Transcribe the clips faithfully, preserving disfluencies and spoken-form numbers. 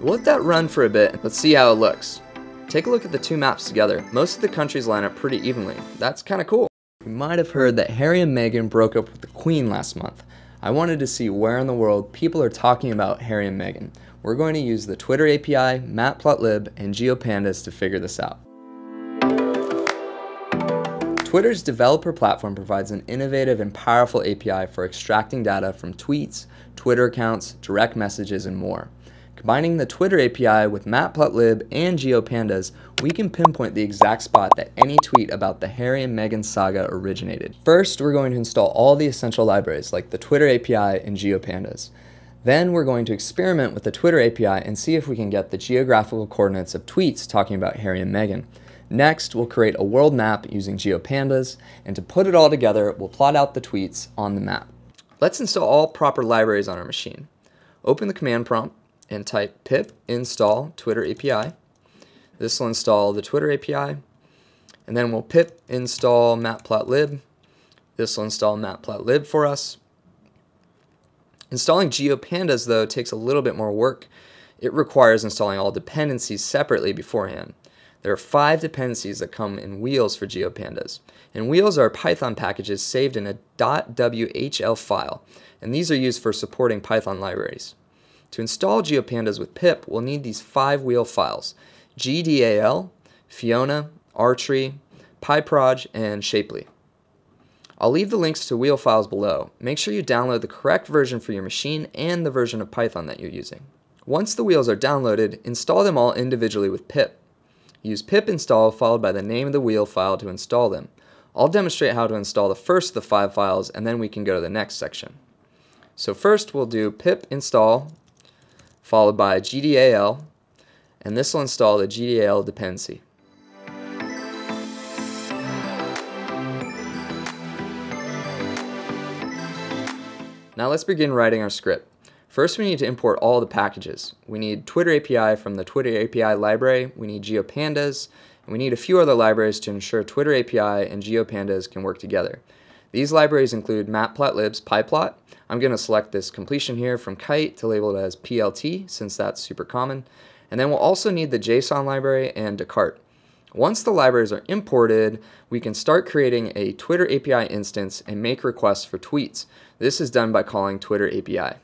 We'll let that run for a bit. Let's see how it looks. Take a look at the two maps together. Most of the countries line up pretty evenly. That's kind of cool. You might have heard that Harry and Meghan broke up with the Queen last month. I wanted to see where in the world people are talking about Harry and Meghan. We're going to use the Twitter A P I, Matplotlib, and GeoPandas to figure this out. Twitter's developer platform provides an innovative and powerful A P I for extracting data from tweets, Twitter accounts, direct messages, and more. Combining the Twitter A P I with Matplotlib and GeoPandas, we can pinpoint the exact spot that any tweet about the Harry and Meghan saga originated. First, we're going to install all the essential libraries like the Twitter A P I and GeoPandas. Then we're going to experiment with the Twitter A P I and see if we can get the geographical coordinates of tweets talking about Harry and Meghan. Next, we'll create a world map using GeoPandas, and to put it all together, we'll plot out the tweets on the map. Let's install all proper libraries on our machine. Open the command prompt and type pip install Twitter A P I. This will install the Twitter A P I, and then we'll pip install matplotlib. This will install matplotlib for us. Installing GeoPandas, though, takes a little bit more work. It requires installing all dependencies separately beforehand. There are five dependencies that come in wheels for GeoPandas. And wheels are Python packages saved in a .whl file, and these are used for supporting Python libraries. To install GeoPandas with pip, we'll need these five wheel files: G D A L, Fiona, Rtree, Pyproj, and Shapely. I'll leave the links to wheel files below. Make sure you download the correct version for your machine and the version of Python that you're using. Once the wheels are downloaded, install them all individually with pip. Use pip install followed by the name of the wheel file to install them. I'll demonstrate how to install the first of the five files, and then we can go to the next section. So first we'll do pip install followed by G D A L, and this will install the G D A L dependency. Now let's begin writing our script. First, we need to import all the packages. We need Twitter A P I from the Twitter A P I library, we need GeoPandas, and we need a few other libraries to ensure Twitter A P I and GeoPandas can work together. These libraries include Matplotlib's pyplot. I'm going to select this completion here from Kite to label it as P L T, since that's super common. And then we'll also need the JSON library and Descartes. Once the libraries are imported, we can start creating a Twitter A P I instance and make requests for tweets. This is done by calling Twitter A P I.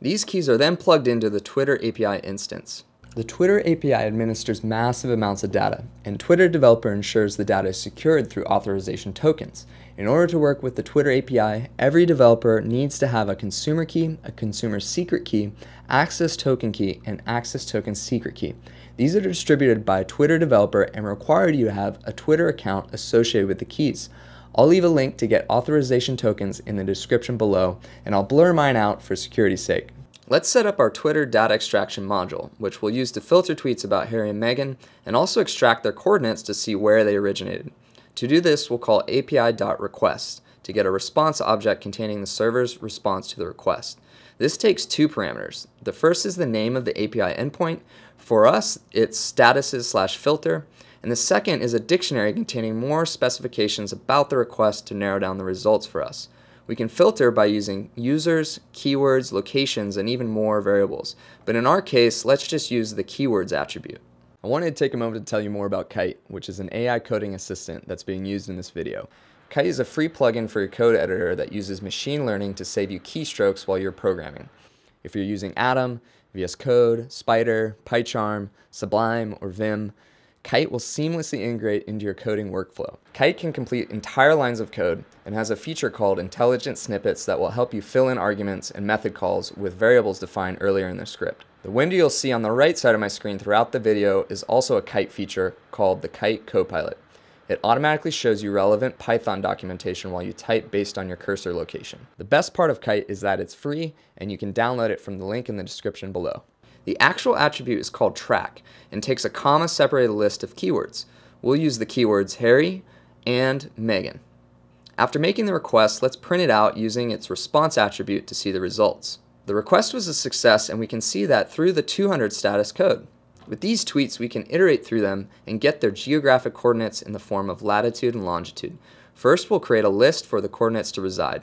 These keys are then plugged into the Twitter A P I instance. The Twitter A P I administers massive amounts of data, and Twitter developer ensures the data is secured through authorization tokens. In order to work with the Twitter A P I, every developer needs to have a consumer key, a consumer secret key, access token key, and access token secret key. These are distributed by Twitter developer and require you to have a Twitter account associated with the keys. I'll leave a link to get authorization tokens in the description below, and I'll blur mine out for security's sake. Let's set up our Twitter data extraction module, which we'll use to filter tweets about Harry and Meghan, and also extract their coordinates to see where they originated. To do this, we'll call A P I dot request to get a response object containing the server's response to the request. This takes two parameters. The first is the name of the A P I endpoint. For us, it's statuses slash filter. And the second is a dictionary containing more specifications about the request to narrow down the results for us. We can filter by using users, keywords, locations, and even more variables. But in our case, let's just use the keywords attribute. I wanted to take a moment to tell you more about Kite, which is an A I coding assistant that's being used in this video. Kite is a free plugin for your code editor that uses machine learning to save you keystrokes while you're programming. If you're using Atom, V S Code, Spyder, PyCharm, Sublime, or Vim, Kite will seamlessly integrate into your coding workflow. Kite can complete entire lines of code and has a feature called intelligent snippets that will help you fill in arguments and method calls with variables defined earlier in the script. The window you'll see on the right side of my screen throughout the video is also a Kite feature called the Kite Copilot. It automatically shows you relevant Python documentation while you type based on your cursor location. The best part of Kite is that it's free, and you can download it from the link in the description below. The actual attribute is called track and takes a comma-separated list of keywords. We'll use the keywords Harry and Meghan. After making the request, let's print it out using its response attribute to see the results. The request was a success, and we can see that through the two hundred status code. With these tweets, we can iterate through them and get their geographic coordinates in the form of latitude and longitude. First, we'll create a list for the coordinates to reside.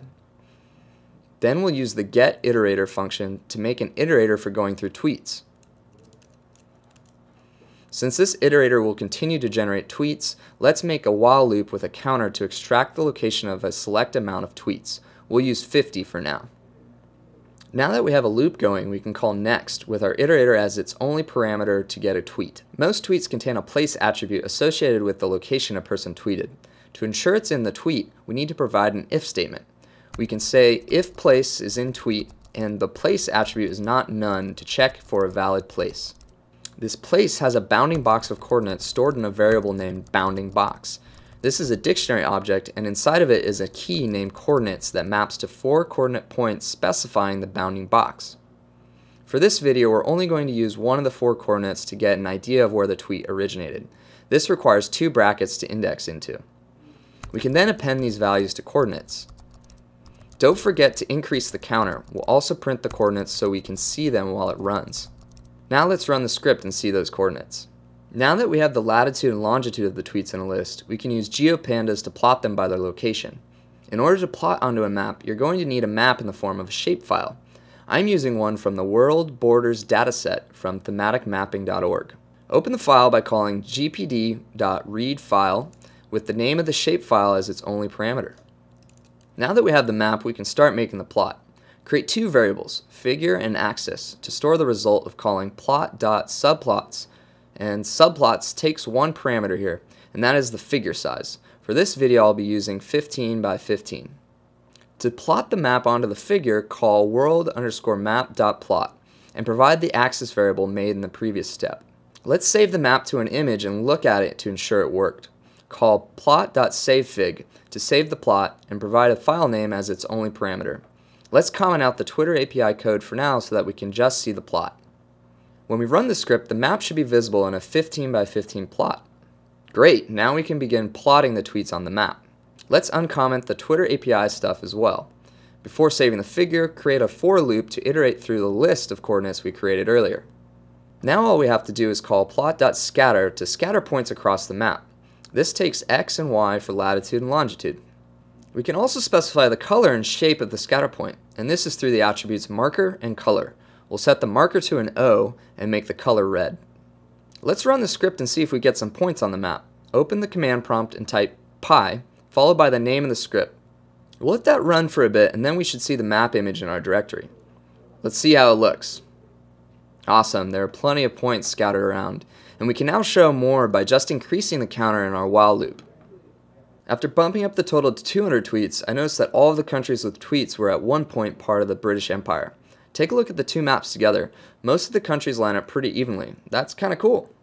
Then we'll use the get iterator function to make an iterator for going through tweets. Since this iterator will continue to generate tweets, let's make a while loop with a counter to extract the location of a select amount of tweets. We'll use fifty for now. Now that we have a loop going, we can call next with our iterator as its only parameter to get a tweet. Most tweets contain a place attribute associated with the location a person tweeted. To ensure it's in the tweet, we need to provide an if statement. We can say if place is in tweet and the place attribute is not none to check for a valid place. This place has a bounding box of coordinates stored in a variable named bounding box. This is a dictionary object, and inside of it is a key named coordinates that maps to four coordinate points specifying the bounding box. For this video, we're only going to use one of the four coordinates to get an idea of where the tweet originated. This requires two brackets to index into. We can then append these values to coordinates. Don't forget to increase the counter. We'll also print the coordinates so we can see them while it runs. Now let's run the script and see those coordinates. Now that we have the latitude and longitude of the tweets in a list, we can use GeoPandas to plot them by their location. In order to plot onto a map, you're going to need a map in the form of a shapefile. I'm using one from the World Borders dataset from thematic mapping dot org. Open the file by calling g p d dot read file with the name of the shapefile as its only parameter. Now that we have the map, we can start making the plot. Create two variables, figure and axis, to store the result of calling plot.subplots. And subplots takes one parameter here, and that is the figure size. For this video, I'll be using fifteen by fifteen. To plot the map onto the figure, call world underscore map dot plot and provide the axis variable made in the previous step. Let's save the map to an image and look at it to ensure it worked. Call plot.savefig to save the plot and provide a file name as its only parameter. Let's comment out the Twitter A P I code for now so that we can just see the plot. When we run the script, the map should be visible in a fifteen by fifteen plot. Great, now we can begin plotting the tweets on the map. Let's uncomment the Twitter A P I stuff as well. Before saving the figure, create a for loop to iterate through the list of coordinates we created earlier. Now all we have to do is call plot.scatter to scatter points across the map. This takes x and y for latitude and longitude. We can also specify the color and shape of the scatter point, and this is through the attributes marker and color. We'll set the marker to an O and make the color red. Let's run the script and see if we get some points on the map. Open the command prompt and type pi, followed by the name of the script. We'll let that run for a bit, and then we should see the map image in our directory. Let's see how it looks. Awesome, there are plenty of points scattered around, and we can now show more by just increasing the counter in our while loop. After bumping up the total to two hundred tweets, I noticed that all of the countries with tweets were at one point part of the British Empire. Take a look at the two maps together. Most of the countries line up pretty evenly. That's kind of cool.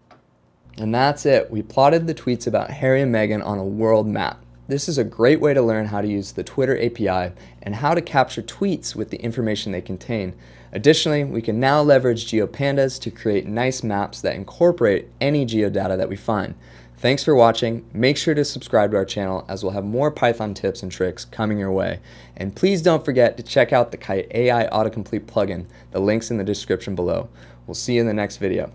And that's it. We plotted the tweets about Harry and Meghan on a world map. This is a great way to learn how to use the Twitter A P I and how to capture tweets with the information they contain. Additionally, we can now leverage GeoPandas to create nice maps that incorporate any geodata that we find. Thanks for watching. Make sure to subscribe to our channel as we'll have more Python tips and tricks coming your way. And please don't forget to check out the Kite A I Autocomplete plugin. The link's in the description below. We'll see you in the next video.